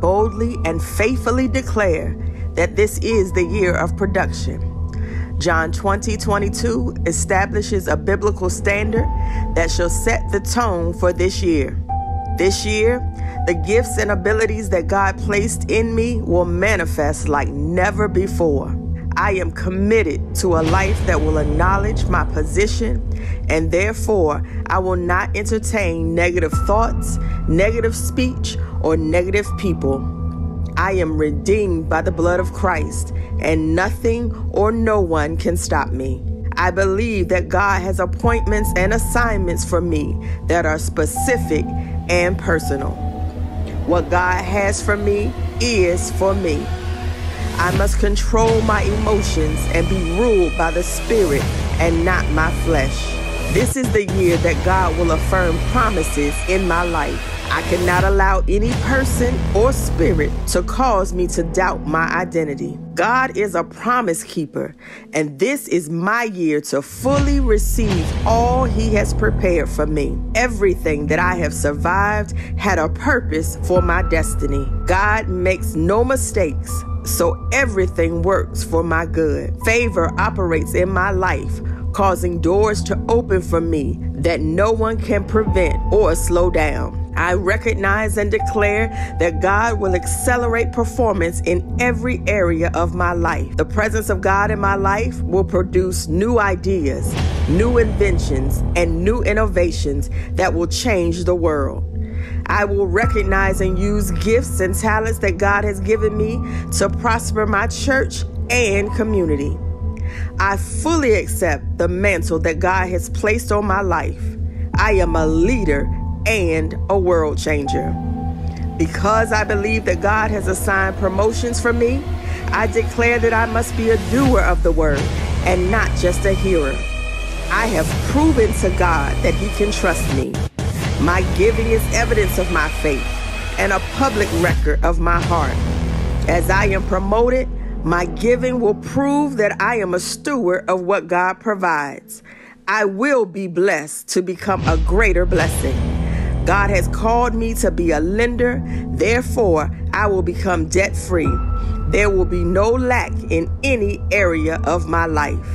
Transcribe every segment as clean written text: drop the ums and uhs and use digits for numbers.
boldly and faithfully declare that this is the year of production. John 20:22 establishes a biblical standard that shall set the tone for this year. This year, the gifts and abilities that God placed in me will manifest like never before. I am committed to a life that will acknowledge my position, and therefore I will not entertain negative thoughts, negative speech, or negative people. I am redeemed by the blood of Christ, and nothing or no one can stop me. I believe that God has appointments and assignments for me that are specific and personal. What God has for me is for me. I must control my emotions and be ruled by the Spirit and not my flesh. This is the year that God will affirm promises in my life. I cannot allow any person or spirit to cause me to doubt my identity. God is a promise keeper, and this is my year to fully receive all He has prepared for me. Everything that I have survived had a purpose for my destiny. God makes no mistakes, so everything works for my good. Favor operates in my life, causing doors to open for me that no one can prevent or slow down. I recognize and declare that God will accelerate performance in every area of my life. The presence of God in my life will produce new ideas, new inventions, and new innovations that will change the world. I will recognize and use gifts and talents that God has given me to prosper my church and community. I fully accept the mantle that God has placed on my life. I am a leader and a world changer. Because I believe that God has assigned promotions for me, I declare that I must be a doer of the word and not just a hearer. I have proven to God that He can trust me. My giving is evidence of my faith and a public record of my heart. As I am promoted, my giving will prove that I am a steward of what God provides. I will be blessed to become a greater blessing. God has called me to be a lender, therefore I will become debt-free. There will be no lack in any area of my life.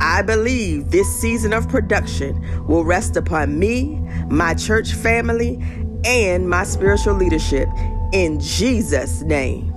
I believe this season of production will rest upon me, my church family, and my spiritual leadership in Jesus' name.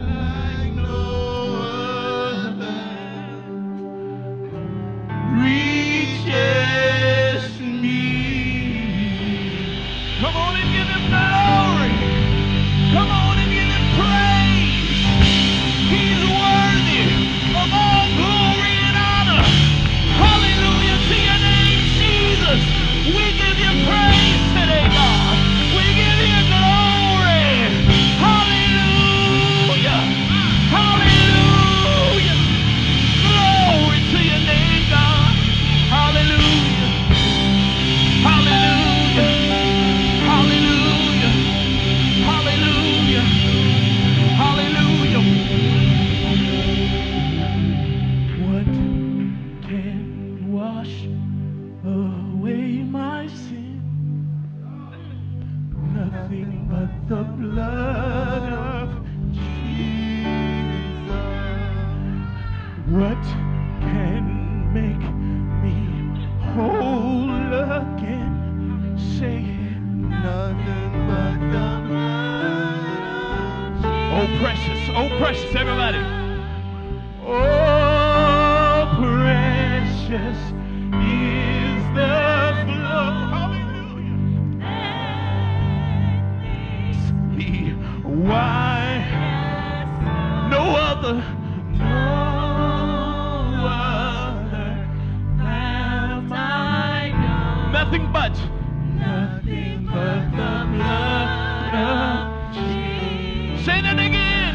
Hallelujah.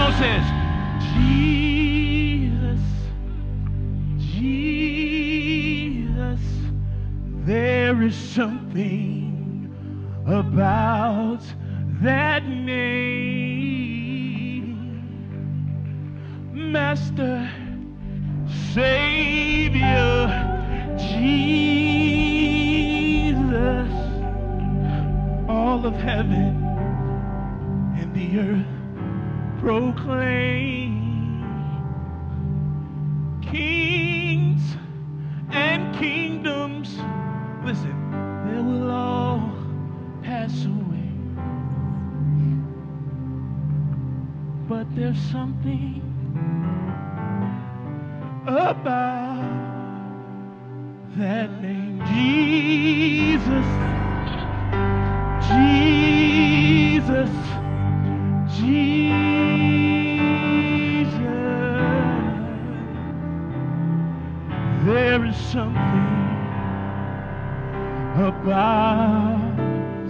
song says, Jesus, Jesus, there is something about that name. Master, Savior, Jesus, all of heaven and the earth proclaim. Kings and kingdoms, listen, they will all pass away. But there's something about that name, Jesus, Jesus, Jesus. There is something about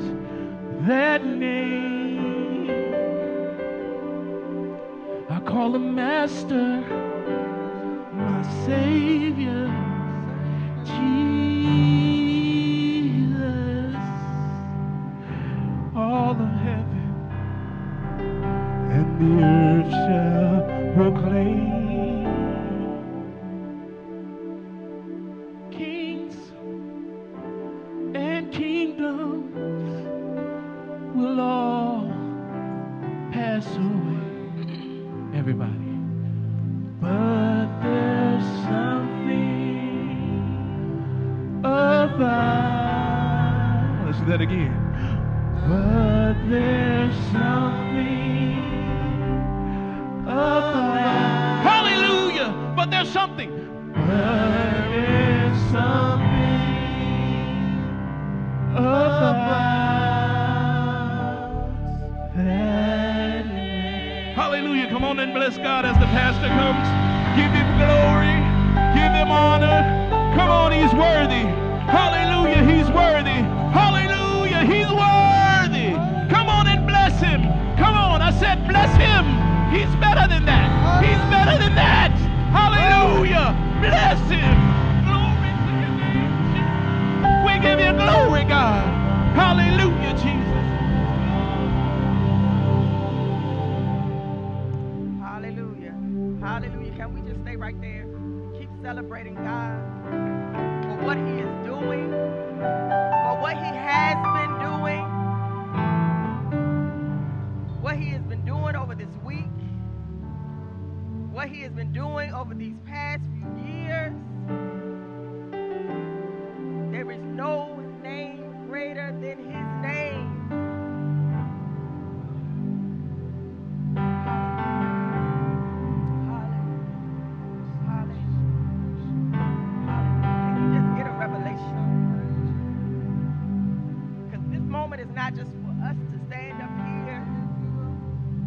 that name. I call him Master, Savior, Jesus, all of heaven and the earth shall proclaim. Kings and kingdoms will all pass away, everybody. Let's do that again. But there's something about. Hallelujah! But there's something. But there's something about that. Hallelujah! Come on and bless God as the pastor comes. Give him glory. Give him honor. Come on, he's worthy. Hallelujah, he's worthy. Hallelujah, he's worthy. Come on and bless him. Come on, I said bless him. He's better than that. He's better than that. Hallelujah, bless him. Glory to your name, Jesus. We give you glory, God. Hallelujah, Jesus. Hallelujah, hallelujah. Can we just stay right there? Keep celebrating God for what he is doing, for what he has been doing, what he has been doing over this week, what he has been doing over these past few years. There is no name greater than his name. Hallelujah. Hallelujah. Moment is not just for us to stand up here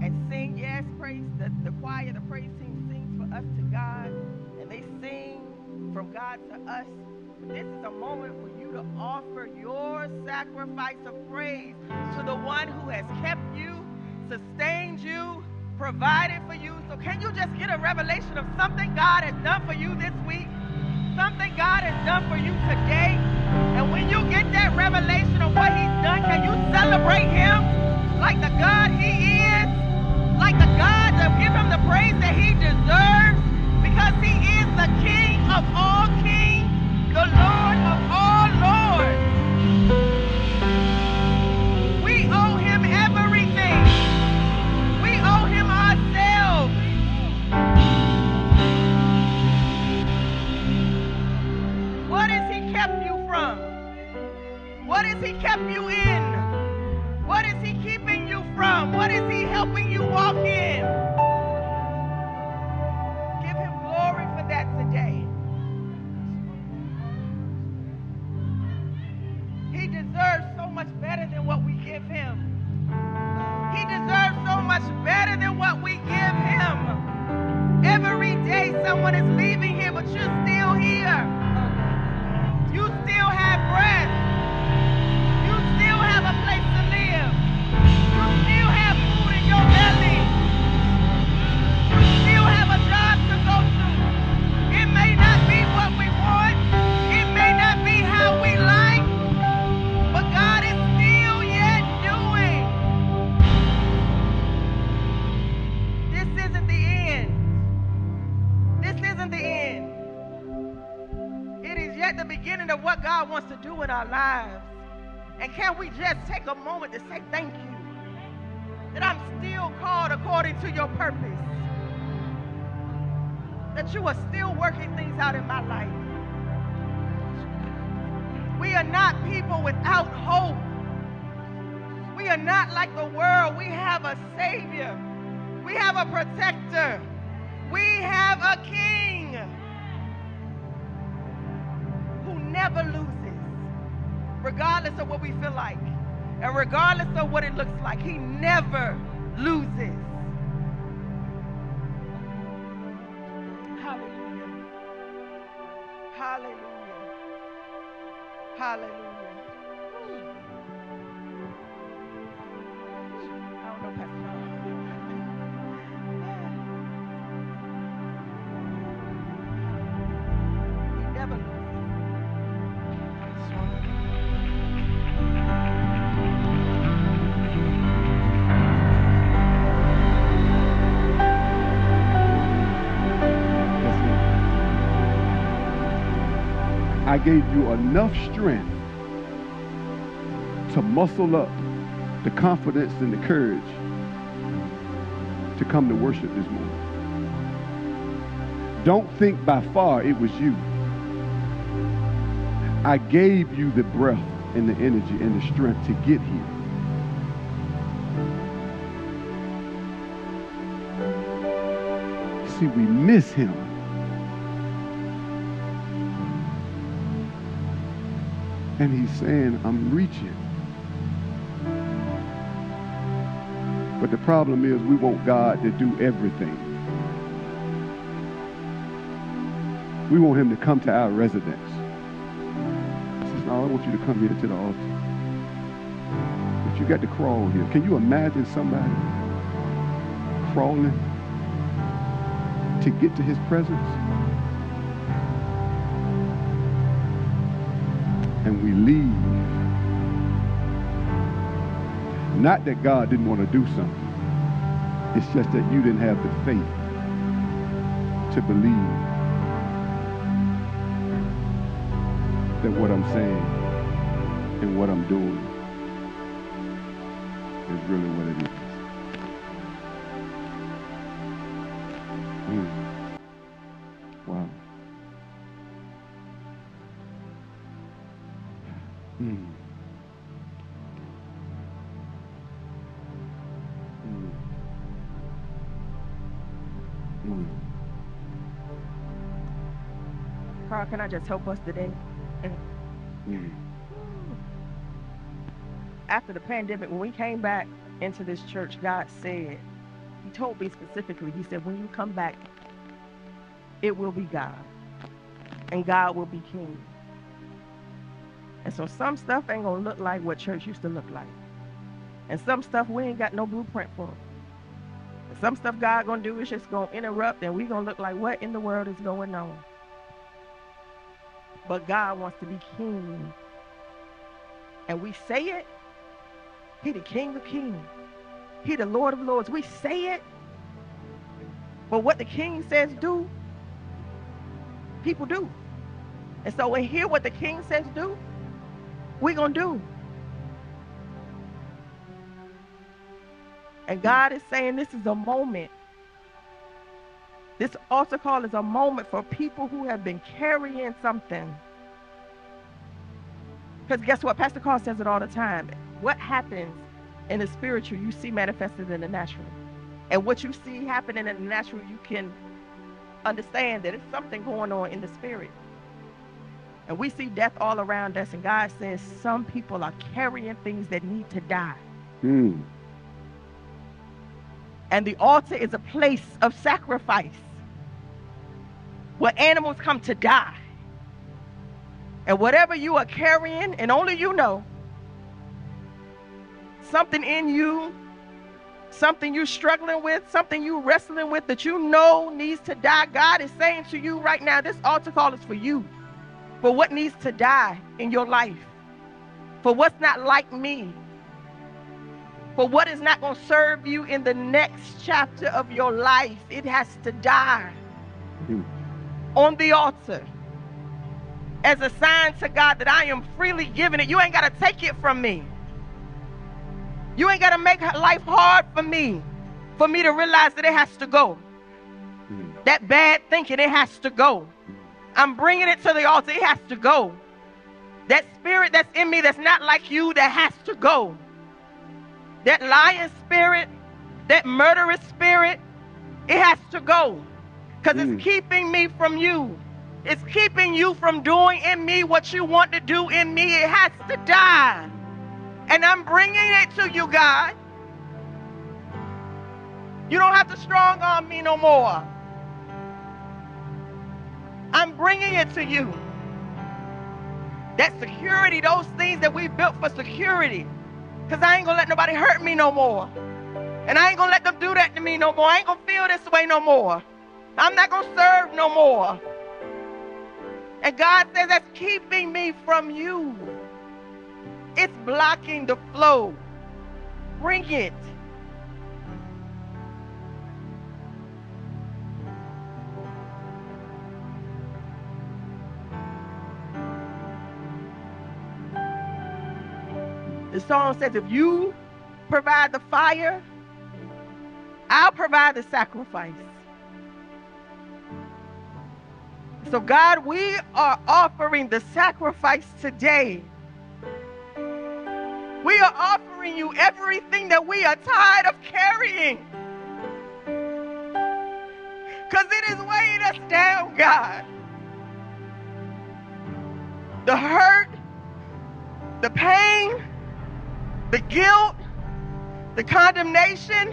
and sing. Yes, praise the choir, the praise team sings for us to God, and they sing from God to us. This is a moment for you to offer your sacrifice of praise to the one who has kept you, sustained you, provided for you. So can you just get a revelation of something God has done for you this week, something God has done for you today? And when you get that revelation of what he's done, can you celebrate him like the God he is? Like the God that gives him the praise that he deserves? Because he is the King of all kings, the Lord of all lords. We owe him everything. We owe him ourselves. What has he kept you from? What has he kept you in? What is he keeping you from? What is he helping you walk in? what God wants to do in our lives. And can we just take a moment to say thank you that I'm still called according to your purpose, that you are still working things out in my life. We are not people without hope. We are not like the world. We have a Savior. We have a protector. We have a King who never loses, regardless of what we feel like and regardless of what it looks like. He never loses. Hallelujah. Hallelujah. Hallelujah. I gave you enough strength to muscle up the confidence and the courage to come to worship this morning. Don't think by far it was you. I gave you the breath and the energy and the strength to get here. See, we miss him. And he's saying, I'm reaching. But the problem is we want God to do everything. We want him to come to our residence. He says, no, I want you to come here to the altar. But you got to crawl here. Can you imagine somebody crawling to get to his presence? And we leave. Not that God didn't want to do something. It's just that you didn't have the faith to believe that what I'm saying and what I'm doing is really what it is. Carl, can I just help us today? After the pandemic, when we came back into this church, God said, he told me specifically, he said, when you come back, it will be God, and God will be King. And so some stuff ain't gonna look like what church used to look like. And some stuff we ain't got no blueprint for. And some stuff God gonna do is just gonna interrupt, and we gonna look like, what in the world is going on? But God wants to be King. And we say it, he the King of Kings. He the Lord of Lords. We say it, but what the King says do, people do. And so we hear what the King says do, we're going to do. And God is saying this is a moment. This altar call is a moment for people who have been carrying something. Because guess what? Pastor Carl says it all the time. What happens in the spiritual, you see manifested in the natural. And what you see happening in the natural, you can understand that it's something going on in the spirit. And we see death all around us, and God says some people are carrying things that need to die. And the altar is a place of sacrifice where animals come to die. And whatever you are carrying, and only you know, something in you, something you're struggling with, something you're wrestling with that you know needs to die, God is saying to you right now, this altar call is for you. For what needs to die in your life, for what's not like me, for what is not going to serve you in the next chapter of your life, it has to die on the altar. as a sign to God that I am freely giving it. You ain't got to take it from me. You ain't got to make life hard for me to realize that it has to go. That bad thinking, it has to go. I'm bringing it to the altar. It has to go. That spirit that's in me that's not like you, that has to go. That lying spirit, that murderous spirit, it has to go. Because it's keeping me from you. It's keeping you from doing in me what you want to do in me. It has to die. And I'm bringing it to you, God. You don't have to strong arm me no more. I'm bringing it to you. That security, those things that we built for security. Because I ain't going to let nobody hurt me no more. And I ain't going to let them do that to me no more. I ain't going to feel this way no more. I'm not going to serve no more. And God says that's keeping me from you. It's blocking the flow. Bring it. The song says, if you provide the fire, I'll provide the sacrifice. So God, we are offering the sacrifice today. We are offering you everything that we are tired of carrying. Because it is weighing us down, God. The hurt, the pain, the guilt, the condemnation,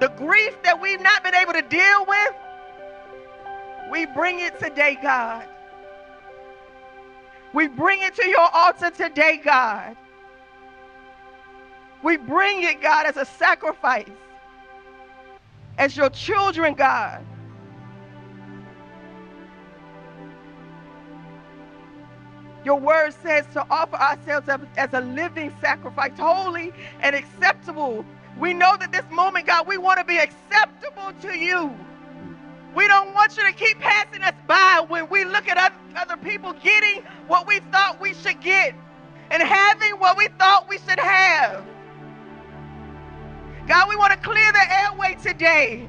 the grief that we've not been able to deal with. We bring it today, God. We bring it to your altar today, God. We bring it, God, as a sacrifice, as your children, God. Your word says to offer ourselves up as a living sacrifice, holy and acceptable. We know that this moment, God, we want to be acceptable to you. We don't want you to keep passing us by when we look at other people getting what we thought we should get and having what we thought we should have. God, we want to clear the airway today,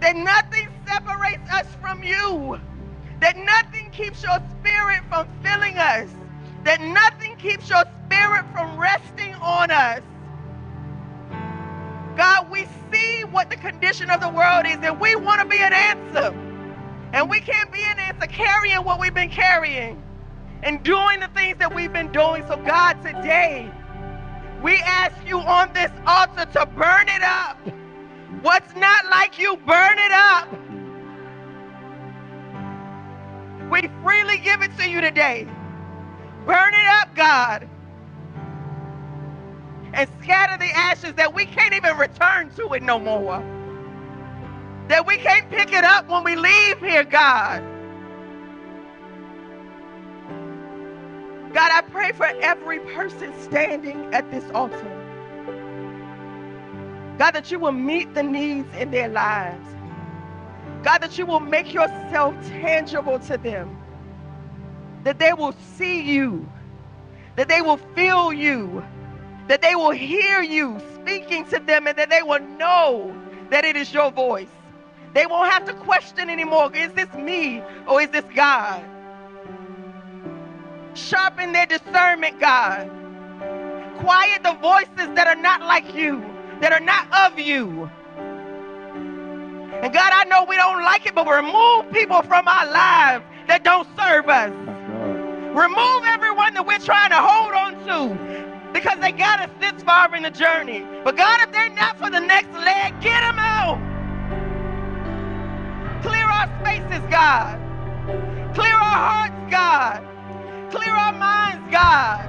that nothing separates us from you, that nothing keeps your spirit from filling us, that nothing keeps your spirit from resting on us. God, we see what the condition of the world is, and we want to be an answer. And we can't be an answer carrying what we've been carrying and doing the things that we've been doing. So God, today, we ask you on this altar to burn it up. What's not like you, burn it up. We freely give it to you today. Burn it up, God. And scatter the ashes that we can't even return to it no more. That we can't pick it up when we leave here, God. God, I pray for every person standing at this altar. God, that you will meet the needs in their lives. God, that you will make yourself tangible to them. That they will see you. That they will feel you. That they will hear you speaking to them, and that they will know that it is your voice. They won't have to question anymore, is this me or is this God? Sharpen their discernment, God. Quiet the voices that are not like you, that are not of you. And God, I know we don't like it, but remove people from our lives that don't serve us. Remove everyone that we're trying to hold on to, because they got us this far in the journey. But God, if they're not for the next leg, get them out. Clear our spaces, God. Clear our hearts, God. Clear our minds, God.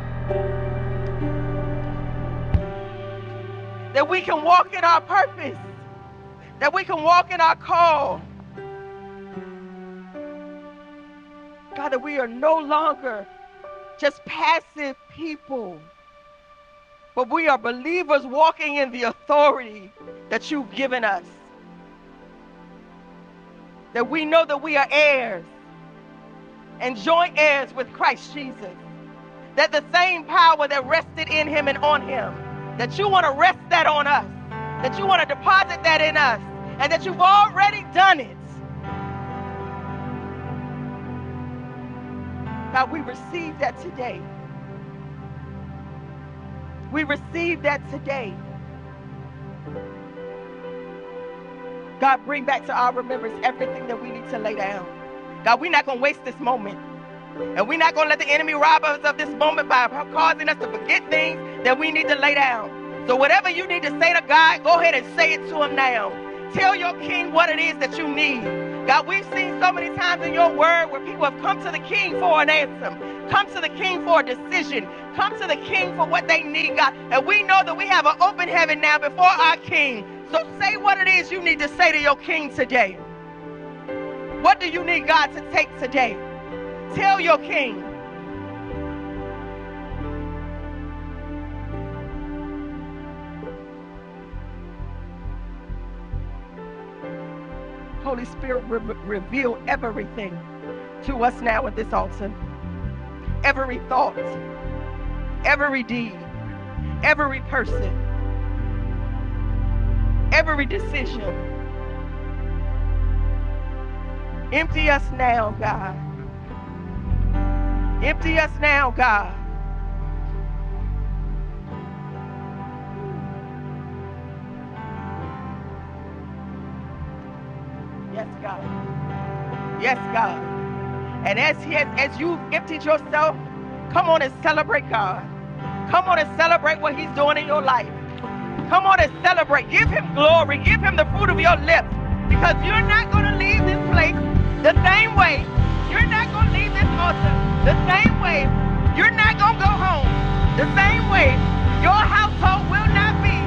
That we can walk in our purpose. That we can walk in our call. God, that we are no longer just passive people, but we are believers walking in the authority that you've given us. That we know that we are heirs. and joint heirs with Christ Jesus, that the same power that rested in him and on him, that you want to rest that on us, that you want to deposit that in us, and that you've already done it. God, we receive that today. We receive that today. God, bring back to our remembrance everything that we need to lay down. God, we're not going to waste this moment. And we're not going to let the enemy rob us of this moment by causing us to forget things that we need to lay down. So whatever you need to say to God, go ahead and say it to him now. Tell your king what it is that you need. God, we've seen so many times in your word where people have come to the king for an answer, come to the king for a decision, come to the king for what they need, God. And we know that we have an open heaven now before our king. So say what it is you need to say to your king today. What do you need God to take today? Tell your king. Holy Spirit, reveal everything to us now at this altar. Every thought, every deed, every person, every decision. Empty us now, God. Empty us now, God. Yes, God. Yes, God. And as you've emptied yourself, come on and celebrate God. Come on and celebrate what he's doing in your life. Come on and celebrate. Give him glory. Give him the fruit of your lips. Because you're not going to leave this place the same way. You're not going to leave this altar the same way. You're not going to go home the same way. Your household will not be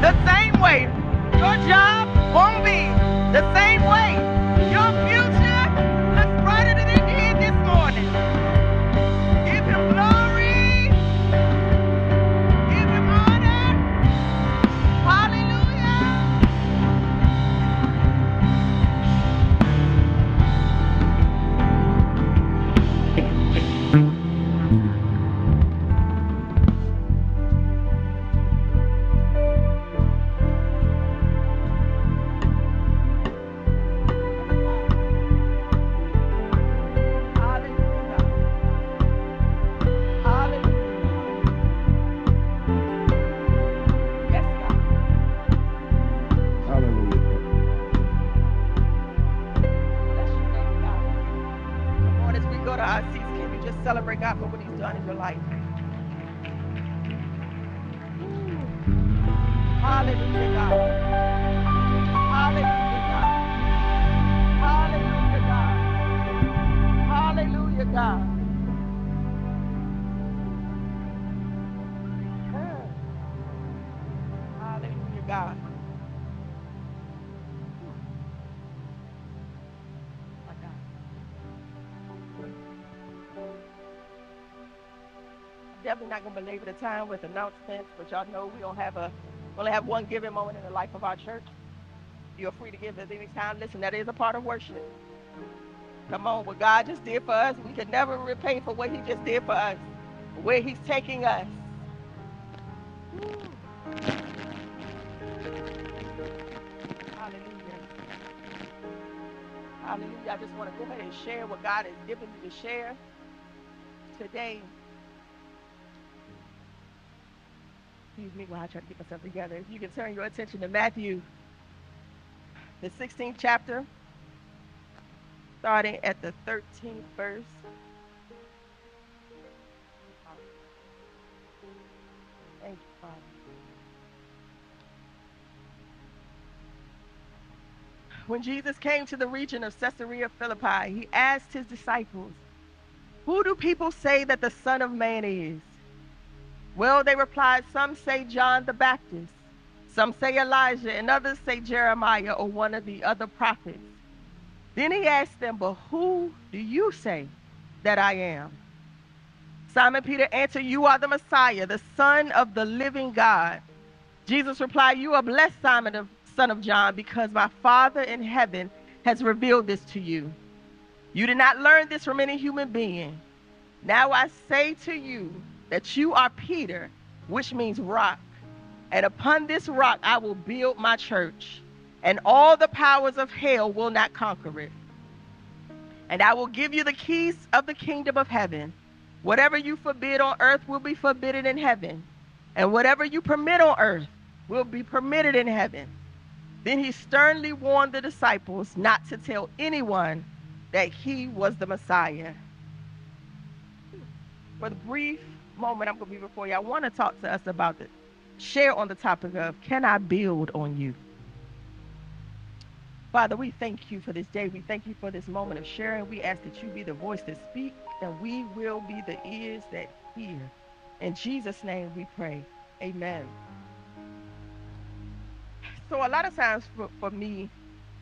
the same way. Your job won't be the same way. Your future looks brighter than it did this morning. Give him glory. Give him honor. Not going to belabor the time with announcements, but y'all know we don't have we only have one giving moment in the life of our church. You're free to give at any time. Listen, that is a part of worship. Come on, what God just did for us, we can never repay for what he just did for us, where he's taking us. Woo. Hallelujah. Hallelujah. I just want to go ahead and share what God has given me to share today. Excuse me while I try to get myself together. If you can turn your attention to Matthew, the 16th chapter, starting at the 13th verse. Thank you, Father. When Jesus came to the region of Caesarea Philippi, he asked his disciples, "Who do people say that the Son of Man is?" Well, they replied, "Some say John the Baptist, some say Elijah, and others say Jeremiah or one of the other prophets." Then he asked them, "But who do you say that I am?" Simon Peter answered, "You are the Messiah, the Son of the living God." Jesus replied, "You are blessed, Simon, the son of John, because my Father in heaven has revealed this to you. You did not learn this from any human being. Now I say to you that you are Peter, which means rock, and upon this rock I will build my church, and all the powers of hell will not conquer it. And I will give you the keys of the kingdom of heaven. Whatever you forbid on earth will be forbidden in heaven, and whatever you permit on earth will be permitted in heaven. Then he sternly warned the disciples not to tell anyone that he was the Messiah. For the brief moment I'm going to be before you, I want to talk to us about the share on the topic of, can I build on you? Father, we thank you for this day. We thank you for this moment of sharing. We ask that you be the voice that speaks, and we will be the ears that hear. In Jesus' name we pray. Amen. So a lot of times for me,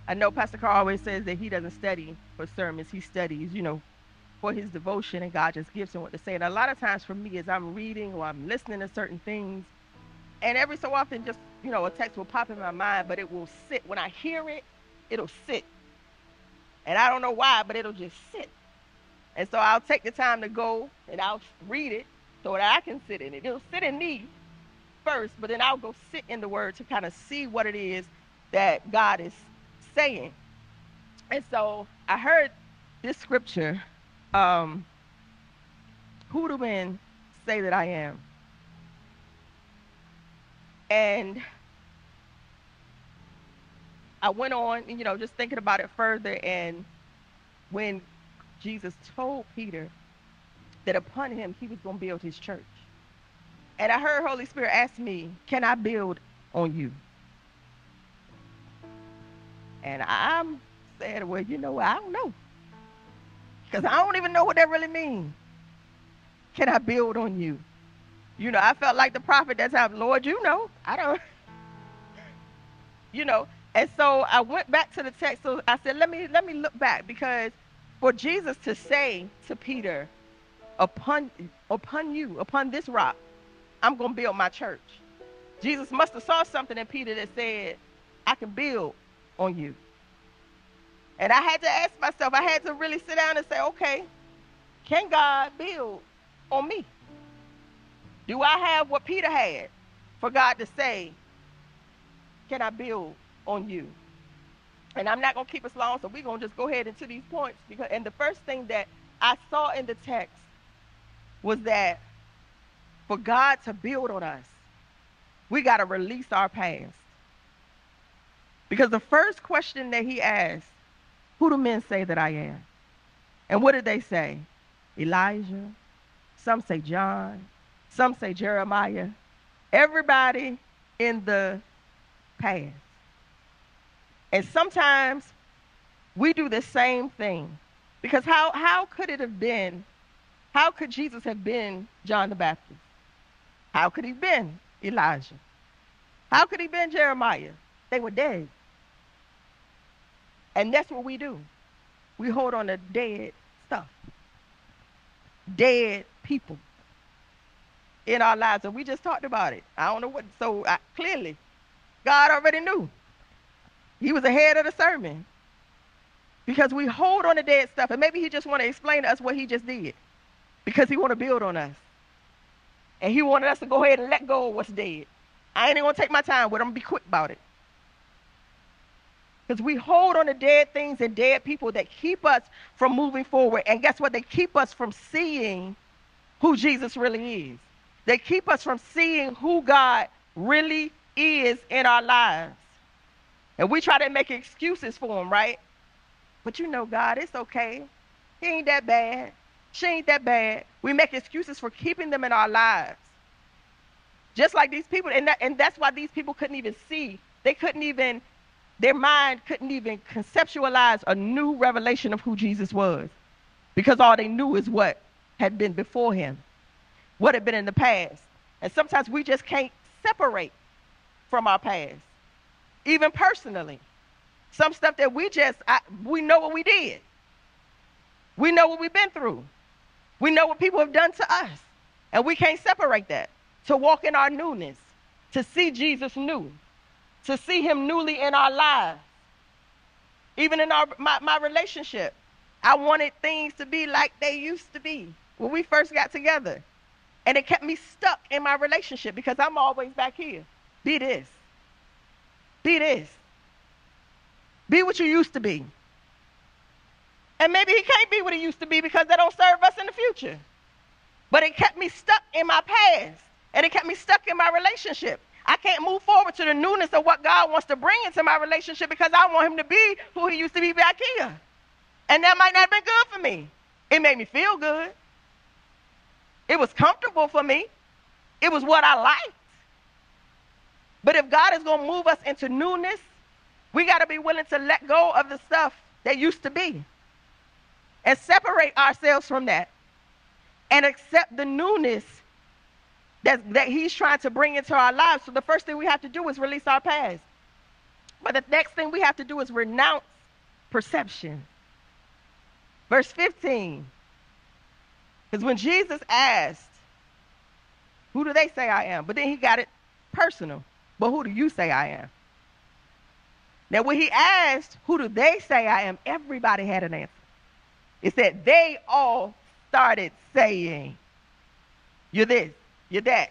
I know Pastor Carl always says that he doesn't study for sermons. He studies, for his devotion, and God just gives him what to say. And a lot of times for me, as I'm reading or I'm listening to certain things, and every so often just, a text will pop in my mind, but it will sit. When I hear it, it'll sit. And I don't know why, but it'll just sit. And so I'll take the time to go and I'll read it so that I can sit in it. It'll sit in me first, but then I'll go sit in the word to kind of see what it is that God is saying. And so I heard this scripture, who do men say that I am? And I went on, just thinking about it further. And when Jesus told Peter that upon him, he was going to build his church. And I heard Holy Spirit ask me, can I build on you? And I'm saying, well, I don't know. Because I don't even know what that really means. Can I build on you? I felt like the prophet that time, Lord, I don't, And so I went back to the text. So I said, let me look back, because for Jesus to say to Peter, upon this rock, I'm going to build my church. Jesus must have saw something in Peter that said, I can build on you. And I had to ask myself, I had to really sit down and say, okay, can God build on me? Do I have what Peter had for God to say, can I build on you? And I'm not going to keep us long, so we're going to just go ahead into these points. And the first thing that I saw in the text was that for God to build on us, we got to release our past. Because the first question that he asked, who do men say that I am? And what did they say? Elijah. Some say John. Some say Jeremiah. Everybody in the past. And sometimes we do the same thing, because how could Jesus have been John the Baptist? How could he have been Elijah? How could he have been Jeremiah? They were dead. And that's what we do. We hold on to dead stuff, dead people in our lives. And we just talked about it. I don't know what, clearly God already knew. He was ahead of the sermon, because we hold on to dead stuff. And maybe he just want to explain to us what he just did, because he want to build on us. And he wanted us to go ahead and let go of what's dead. I ain't even going to take my time with him. I'm going to be quick about it. Because we hold on to dead things and dead people that keep us from moving forward. And guess what? They keep us from seeing who Jesus really is. They keep us from seeing who God really is in our lives. And we try to make excuses for him, right? But God, it's okay. He ain't that bad. She ain't that bad. We make excuses for keeping them in our lives. Just like these people, and that's why these people couldn't even see. They couldn't even, their mind couldn't even conceptualize a new revelation of who Jesus was, because all they knew is what had been before him, what had been in the past. And sometimes we just can't separate from our past. Even personally, some stuff that we know what we did. We know what we've been through. We know what people have done to us. And we can't separate that. To walk in our newness, to see Jesus new, to see him newly in our lives. Even in my relationship, I wanted things to be like they used to be when we first got together. And it kept me stuck in my relationship because I'm always back here. Be this. Be this. Be what you used to be. And maybe he can't be what he used to be because that don't serve us in the future. But it kept me stuck in my past. And it kept me stuck in my relationship. I can't move forward to the newness of what God wants to bring into my relationship because I want him to be who he used to be back here. And that might not have been good for me. It made me feel good. It was comfortable for me. It was what I liked. But if God is going to move us into newness, we got to be willing to let go of the stuff that used to be and separate ourselves from that and accept the newness that he's trying to bring into our lives. So the first thing we have to do is release our past. But the next thing we have to do is renounce perception. Verse 15. Because when Jesus asked, who do they say I am? But then he got it personal. But who do you say I am? Now when he asked, who do they say I am? Everybody had an answer. It said they all started saying, you're this, you're that.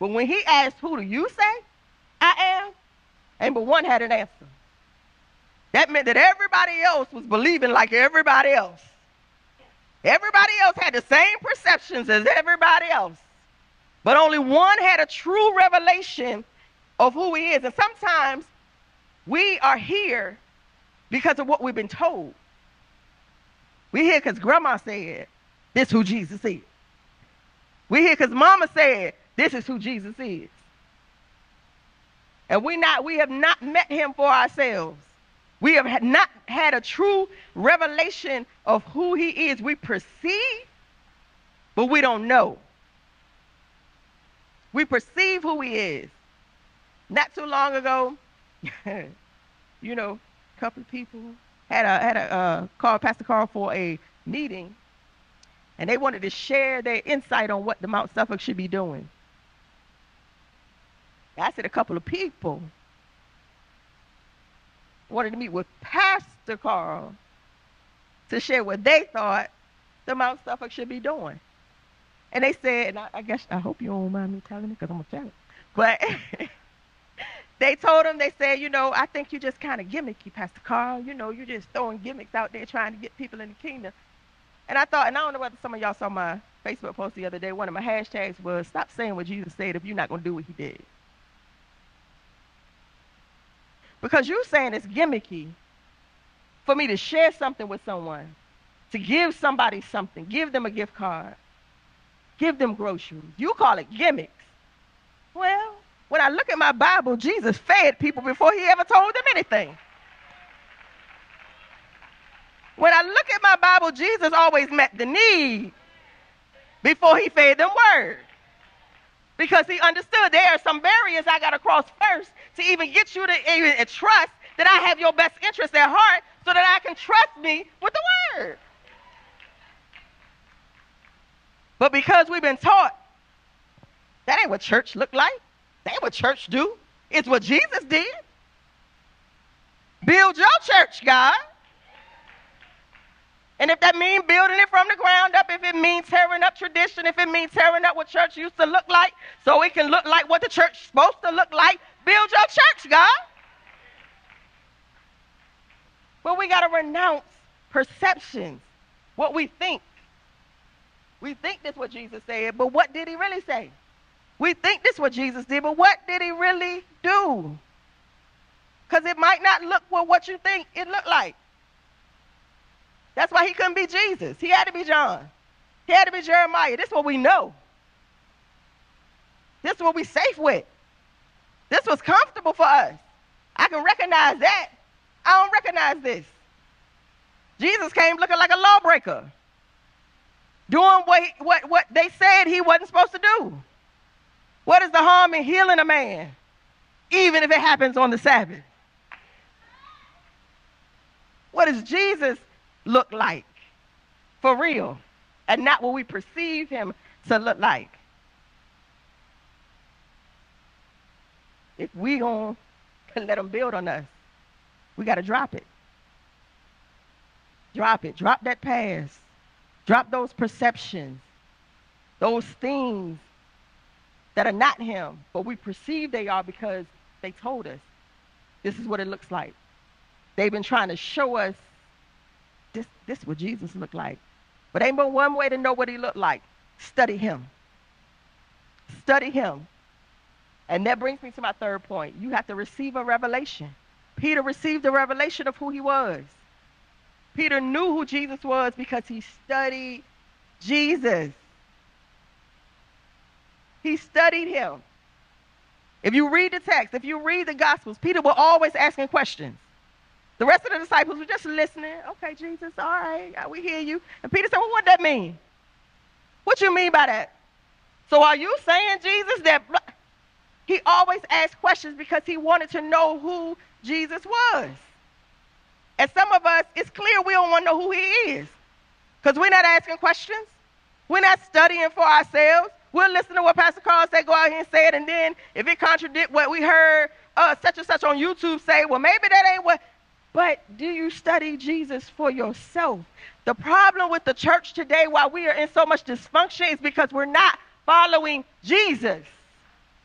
But when he asked, who do you say I am? And but one had an answer. That meant that everybody else was believing like everybody else. Everybody else had the same perceptions as everybody else. But only one had a true revelation of who he is. And sometimes we are here because of what we've been told. We're here because grandma said, this is who Jesus is. We're here because mama said, this is who Jesus is. And we have not met him for ourselves. We have not had a true revelation of who he is. We perceive, but we don't know. We perceive who he is. Not too long ago, you know, a couple of people had a call Pastor Carl for a meeting, and they wanted to share their insight on what the Mount Suffolk should be doing. I said a couple of people wanted to meet with Pastor Carl to share what they thought the Mount Suffolk should be doing. And they said, and I hope you don't mind me telling it because I'm going to tell it. But they told him, they said, you know, I think you just kind of gimmicky, Pastor Carl. You know, you're just throwing gimmicks out there trying to get people in the kingdom. And I thought, and I don't know whether some of y'all saw my Facebook post the other day, one of my hashtags was, stop saying what Jesus said if you're not going to do what he did. Because you're saying it's gimmicky for me to share something with someone, to give somebody something, give them a gift card, give them groceries. You call it gimmicks. Well, when I look at my Bible, Jesus fed people before he ever told them anything. When I look at my Bible, Jesus always met the need before he fed them word. Because he understood there are some barriers I got to cross first to even get you to even trust that I have your best interest at heart so that I can trust me with the word. But because we've been taught, that ain't what church look like. That ain't what church do. It's what Jesus did. Build your church, God. And if that means building it from the ground up, if it means tearing up tradition, if it means tearing up what church used to look like so it can look like what the church is supposed to look like, build your church, God. But we got to renounce perceptions, what we think. We think this is what Jesus said, but what did he really say? We think this is what Jesus did, but what did he really do? Because it might not look what you think it looked like. That's why he couldn't be Jesus. He had to be John. He had to be Jeremiah. This is what we know. This is what we're safe with. This was comfortable for us. I can recognize that. I don't recognize this. Jesus came looking like a lawbreaker, doing what they said he wasn't supposed to do. What is the harm in healing a man, even if it happens on the Sabbath? What is Jesus look like for real and not what we perceive him to look like? If we gonna let him build on us, we got to drop it. Drop it. Drop that past. Drop those perceptions, those things that are not him, but we perceive they are because they told us this is what it looks like. They've been trying to show us this is what Jesus looked like. But ain't but one way to know what he looked like. Study him. Study him. And that brings me to my third point. You have to receive a revelation. Peter received a revelation of who he was. Peter knew who Jesus was because he studied Jesus. He studied him. If you read the text, if you read the Gospels, Peter was always asking questions. The rest of the disciples were just listening. Okay, Jesus, all right, we hear you. And Peter said, well, what does that mean? What you mean by that? So are you saying, Jesus, that... He always asked questions because he wanted to know who Jesus was. And some of us, it's clear we don't want to know who he is because we're not asking questions. We're not studying for ourselves. We'll listen to what Pastor Carl said, go out here and say it, and then if it contradicts what we heard such and such on YouTube say, well, maybe that ain't what... But do you study Jesus for yourself? The problem with the church today, why we are in so much dysfunction, is because we're not following Jesus.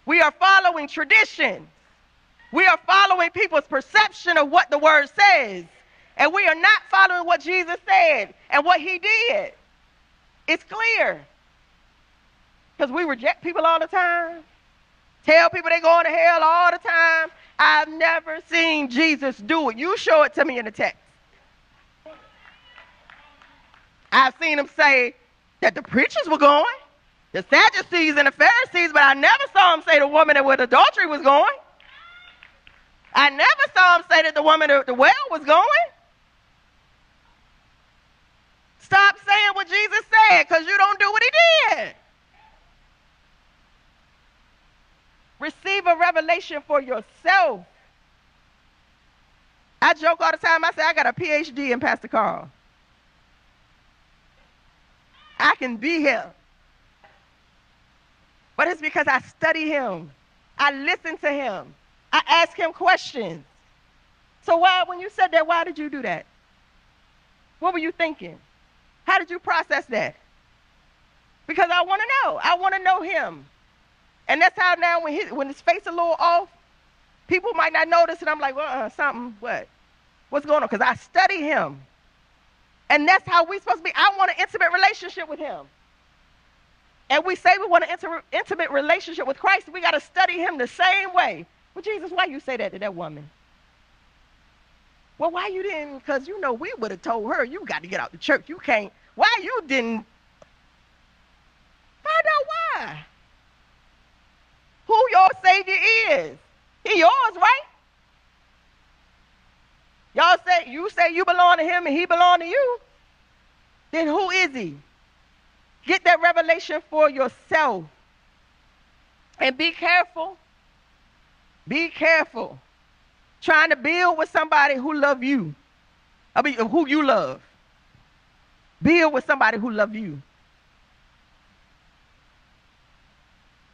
We are following tradition. We are following people's perception of what the word says. And we are not following what Jesus said and what he did. It's clear. Because we reject people all the time. Tell people they're going to hell all the time. I've never seen Jesus do it. You show it to me in the text. I've seen him say that the preachers were going. The Sadducees and the Pharisees, but I never saw him say the woman that with adultery was going. I never saw him say that the woman at the well was going. Stop saying what Jesus said because you don't do what he did. Receive a revelation for yourself. I joke all the time. I say I got a PhD in Pastor Carl. I can be here. But it's because I study him. I listen to him. I ask him questions. So why, when you said that, why did you do that? What were you thinking? How did you process that? Because I want to know. I want to know him. And that's how now when his face a little off, people might not notice. And I'm like, well, what's going on? Because I study him. And that's how we're supposed to be. I want an intimate relationship with him. And we say we want an intimate relationship with Christ. We got to study him the same way. Well, Jesus, why you say that to that woman? Well, why you didn't? Because, you know, we would have told her, you got to get out the church. You can't. Why you didn't? Find out why. Who your Savior is. He yours, right? Y'all say, you say you belong to him and he belong to you. Then who is he? Get that revelation for yourself. And be careful. Be careful. Trying to build with somebody who love you. I mean, who you love. Build with somebody who love you.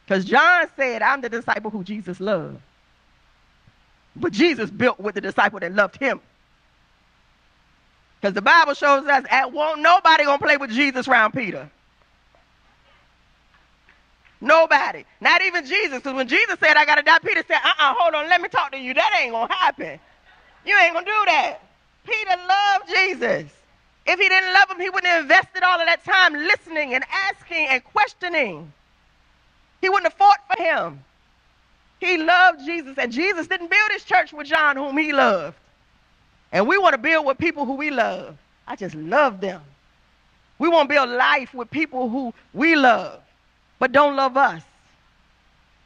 Because John said, I'm the disciple who Jesus loved. But Jesus built with the disciple that loved him. Because the Bible shows us, won't nobody gonna play with Jesus around Peter. Nobody. Not even Jesus. Because when Jesus said, I got to die, Peter said, hold on, let me talk to you. That ain't going to happen. You ain't going to do that. Peter loved Jesus. If he didn't love him, he wouldn't have invested all of that time listening and asking and questioning. He wouldn't have fought for him. He loved Jesus. And Jesus didn't build his church with John, whom he loved. And we want to build with people who we love. I just love them. We want to build life with people who we love. But don't love us.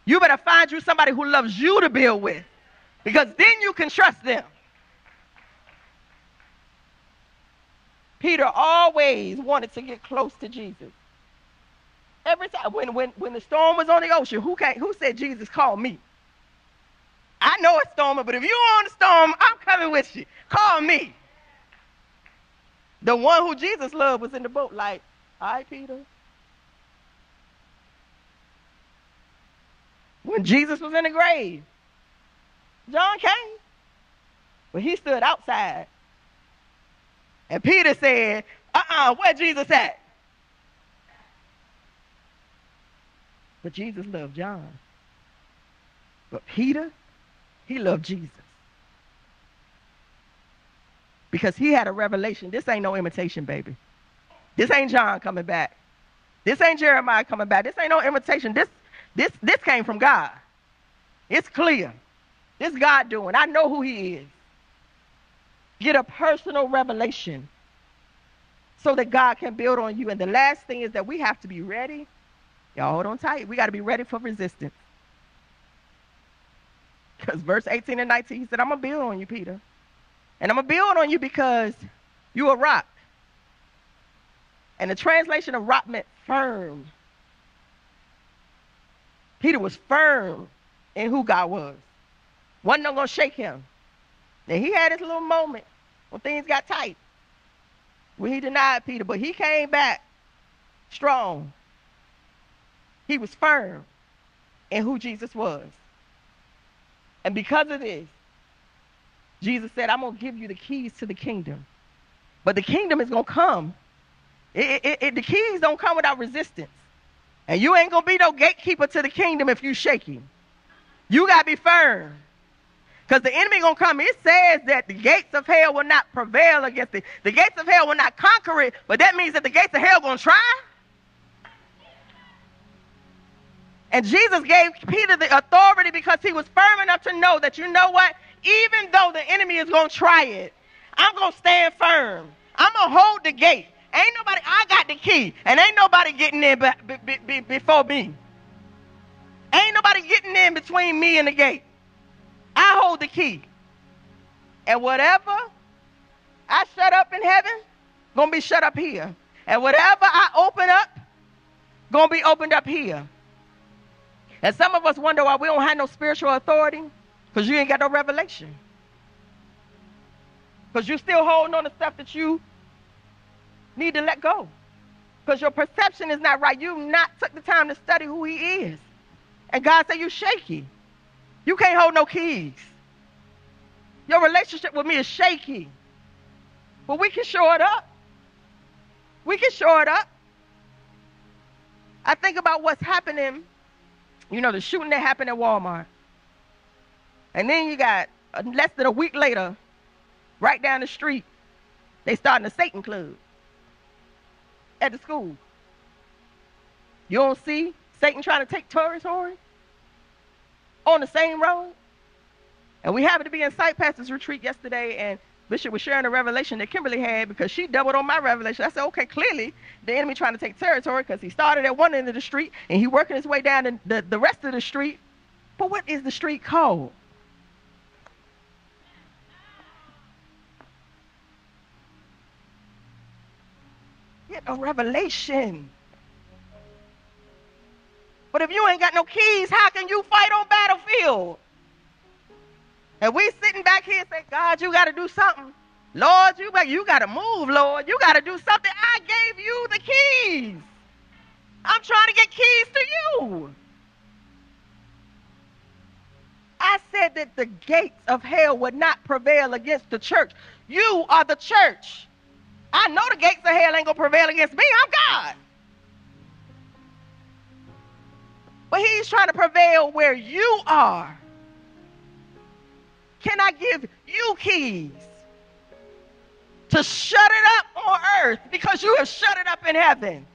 You better find you somebody who loves you to build with, because then you can trust them. Peter always wanted to get close to Jesus. Every time, when the storm was on the ocean, who said, Jesus, call me? I know it's storming, but if you're on the storm, I'm coming with you. Call me. The one who Jesus loved was in the boat like, all right, Peter. When Jesus was in the grave, John came, but he stood outside And Peter said, where Jesus at? But Jesus loved John. But Peter, he loved Jesus. Because he had a revelation. This ain't no imitation, baby. This ain't John coming back. This ain't Jeremiah coming back. This ain't no imitation. This came from God. It's clear. This God doing. I know who he is. Get a personal revelation so that God can build on you. And the last thing is that we have to be ready. Y'all hold on tight. We got to be ready for resistance. Because verse 18 and 19, he said, I'm going to build on you, Peter. And I'm going to build on you because you're a rock. And the translation of rock meant firm. Peter was firm in who God was. Wasn't no going to shake him. And he had his little moment when things got tight, when he denied Peter. But he came back strong. He was firm in who Jesus was. And because of this, Jesus said, I'm going to give you the keys to the kingdom. But the kingdom is going to come. The keys don't come without resistance. And you ain't going to be no gatekeeper to the kingdom if you shaky. You got to be firm. Because the enemy going to come. It says that the gates of hell will not prevail against it. The gates of hell will not conquer it. But that means that the gates of hell going to try. And Jesus gave Peter the authority because he was firm enough to know that, you know what? Even though the enemy is going to try it, I'm going to stand firm. I'm going to hold the gate. Ain't nobody, I got the key. And ain't nobody getting in before me. Ain't nobody getting in between me and the gate. I hold the key. And whatever I shut up in heaven, going to be shut up here. And whatever I open up, going to be opened up here. And some of us wonder why we don't have no spiritual authority, because you ain't got no revelation. Because you're still holding on to stuff that you need to let go. Because your perception is not right. You've not took the time to study who he is. And God said you shaky. You can't hold no keys. Your relationship with me is shaky. But we can shore it up. We can shore it up. I think about what's happening. You know, the shooting that happened at Walmart. And then you got, less than a week later, right down the street, they starting a Satan Club at the school. You don't see Satan trying to take tourists on the same road? And we happened to be in Site Pastor's retreat yesterday, and Bishop was sharing a revelation that Kimberly had because she doubled on my revelation. I said, okay, clearly the enemy trying to take territory because he started at one end of the street and he working his way down the rest of the street. But what is the street called? Get a revelation. But if you ain't got no keys, how can you fight on battlefield? And we sitting back here and say, God, you got to do something. Lord, you got to move, Lord. You got to do something. I gave you the keys. I'm trying to get keys to you. I said that the gates of hell would not prevail against the church. You are the church. I know the gates of hell ain't going to prevail against me. I'm God. But he's trying to prevail where you are. Can I give you keys to shut it up on earth because you have shut it up in heaven?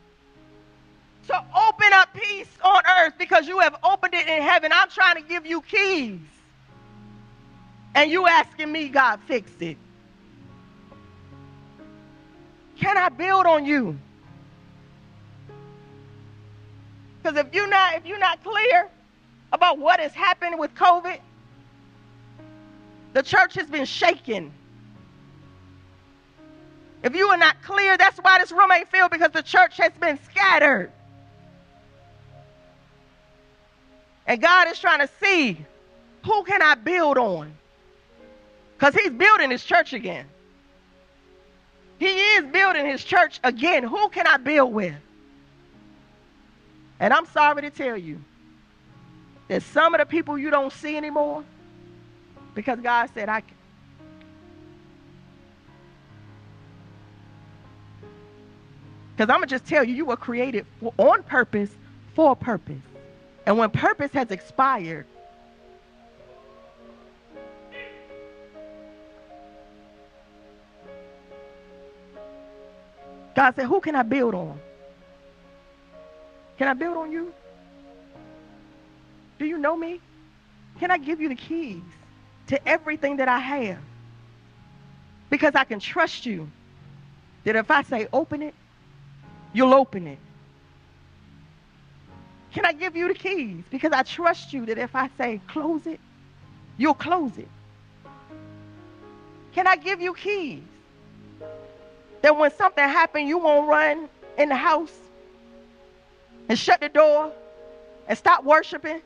To open up peace on earth because you have opened it in heaven. I'm trying to give you keys. And you asking me, God, fix it. Can I build on you? Because if you're not clear about what has happened with COVID, the church has been shaken. If you are not clear, that's why this room ain't filled, because the church has been scattered. And God is trying to see, who can I build on? Because he's building his church again. He is building his church again. Who can I build with? And I'm sorry to tell you that some of the people you don't see anymore, because God said, I can. Because I'm going to just tell you, you were created on purpose for a purpose. And when purpose has expired, God said, who can I build on? Can I build on you? Do you know me? Can I give you the keys to everything that I have? Because I can trust you that if I say open it, you'll open it. Can I give you the keys? Because I trust you that if I say close it, you'll close it. Can I give you keys? That when something happens, you won't run in the house and shut the door and stop worshiping.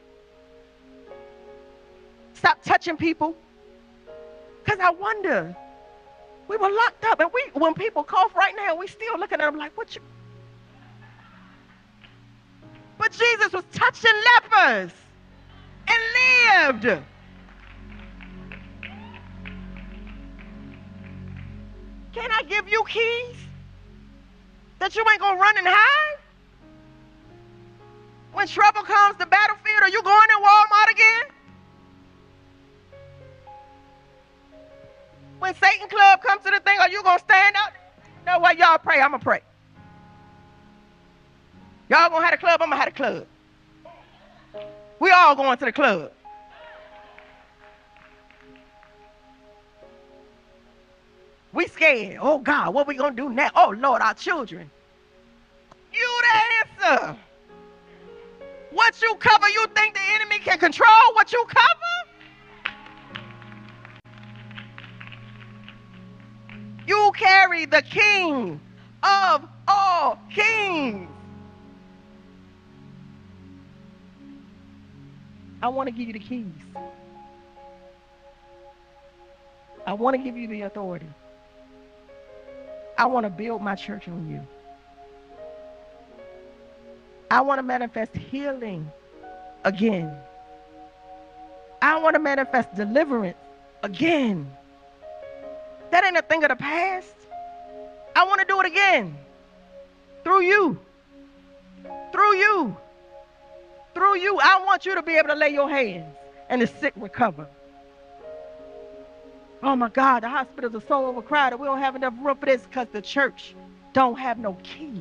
Stop touching people. Because I wonder, we were locked up, and when people cough right now, we still looking at them like, what you? But Jesus was touching lepers and lived. Can I give you keys that you ain't going to run and hide? When trouble comes to battlefield, are you going to Walmart again? When Satan Club comes to the thing, are you going to stand up? No, while y'all pray, I'm going to pray. Y'all going to have a club, I'm going to have a club. We all going to the club. We scared. Oh, God, what we going to do now? Oh, Lord, our children. You the answer. What you cover, you think the enemy can control what you cover? You carry the King of all kings. I want to give you the keys. I want to give you the authority. I want to build my church on you. I want to manifest healing again. I want to manifest deliverance again. That ain't a thing of the past. I want to do it again. Through you. Through you. Through you. I want you to be able to lay your hands and the sick recover. Oh my God, the hospitals are so overcrowded. We don't have enough room for this because the church don't have no keys.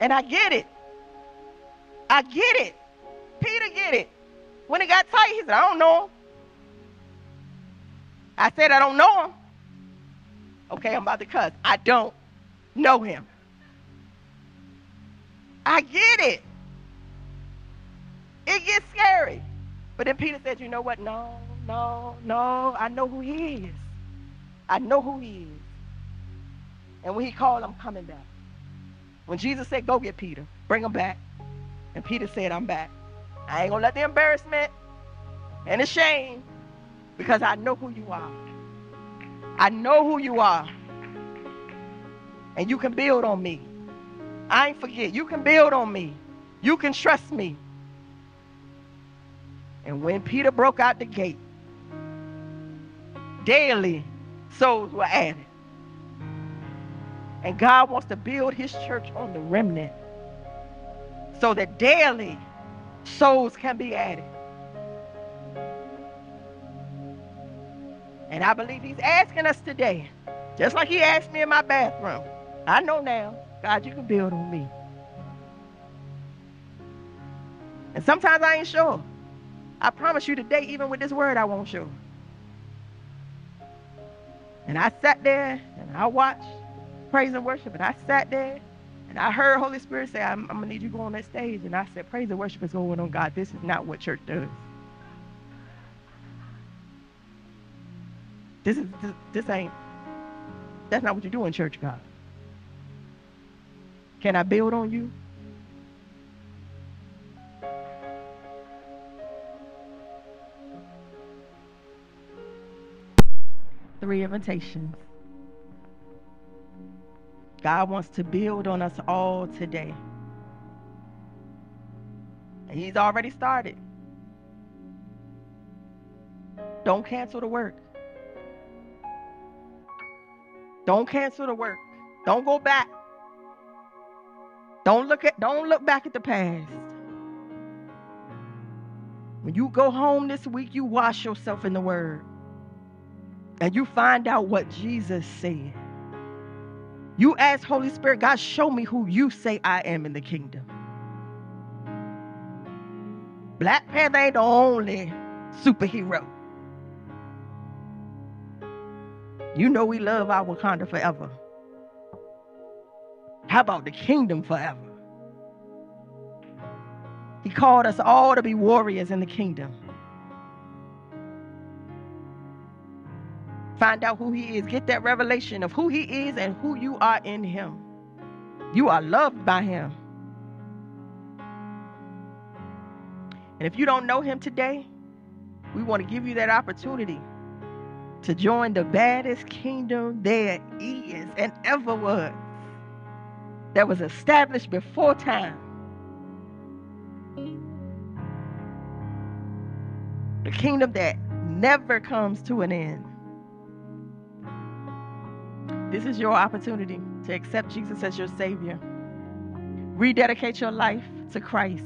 And I get it. I get it. Peter get it. When it got tight, he said, I don't know him. I said, I don't know him. Okay, I'm about to cuss. I don't know him. I get it. It gets scary. But then Peter said, you know what? No, no, no. I know who he is. I know who he is. And when he called, I'm coming back. When Jesus said, go get Peter, bring him back. And Peter said, I'm back. I ain't going to let the embarrassment and the shame, because I know who you are. I know who you are. And you can build on me. I ain't forget. You can build on me. You can trust me. And when Peter broke out the gate, daily souls were added. And God wants to build his church on the remnant so that daily souls can be added. And I believe he's asking us today, just like he asked me in my bathroom. I know now, God, you can build on me. And sometimes I ain't sure. I promise you today, even with this word, I won't sure. And I sat there and I watched praise and worship, and I sat there and I heard Holy Spirit say, I'm gonna need you to go on that stage. And I said, praise and worship is going on, God. This is not what church does. That's not what you do in church, God. Can I build on you? Three invitations. God wants to build on us all today. And he's already started. Don't cancel the work. Don't cancel the work. Don't go back. Don't look back at the past. When you go home this week, you wash yourself in the word. And you find out what Jesus said. You ask Holy Spirit, God, show me who you say I am in the kingdom. Black Panther ain't the only superhero. You know we love our Wakanda forever. How about the kingdom forever? He called us all to be warriors in the kingdom. Find out who he is. Get that revelation of who he is and who you are in him. You are loved by him. And if you don't know him today, we want to give you that opportunity to join the baddest kingdom there is and ever was, that was established before time. The kingdom that never comes to an end. This is your opportunity to accept Jesus as your Savior. Rededicate your life to Christ.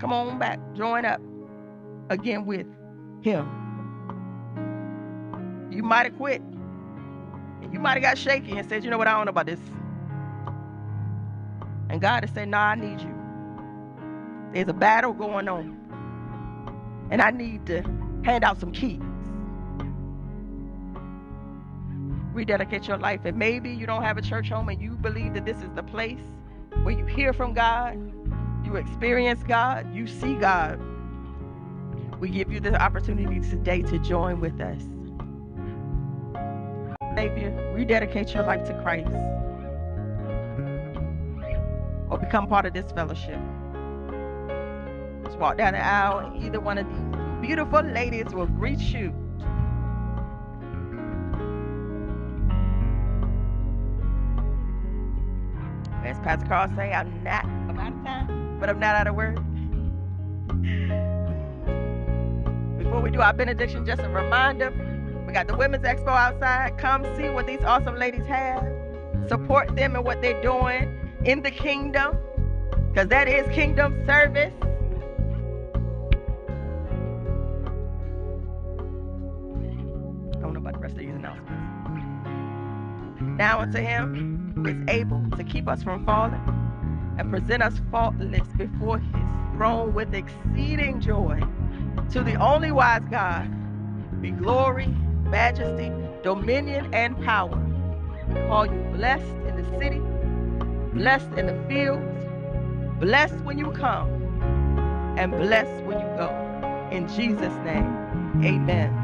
Come on back. Join up again with him. You might have quit. You might have got shaky and said, you know what, I don't know about this. And God has said, no, I need you. There's a battle going on. And I need to hand out some keys. Rededicate your life. And maybe you don't have a church home and you believe that this is the place where you hear from God, you experience God, you see God. We give you the opportunity today to join with us. Savior, rededicate your life to Christ or become part of this fellowship. Just walk down the aisle and either one of these beautiful ladies will greet you. As Pastor Carl say, I'm out of time, but I'm not out of word. Before we do our benediction, just a reminder, we got the Women's Expo outside. Come see what these awesome ladies have. Support them and what they're doing in the kingdom, because that is kingdom service. I don't know about the rest of these announcements. Now unto him is able to keep us from falling and present us faultless before his throne with exceeding joy. To the only wise God be glory, majesty, dominion, and power. We call you blessed in the city, blessed in the fields, blessed when you come, and blessed when you go. In Jesus' name, amen.